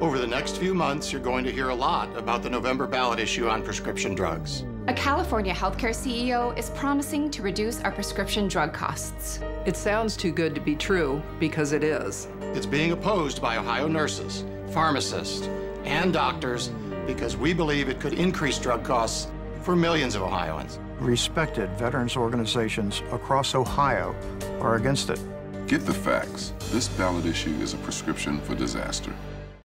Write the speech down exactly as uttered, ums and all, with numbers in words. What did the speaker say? Over the next few months, you're going to hear a lot about the November ballot issue on prescription drugs. A California healthcare C E O is promising to reduce our prescription drug costs. It sounds too good to be true, because it is. It's being opposed by Ohio nurses, pharmacists, and doctors because we believe it could increase drug costs for millions of Ohioans. Respected veterans organizations across Ohio are against it. Get the facts. This ballot issue is a prescription for disaster.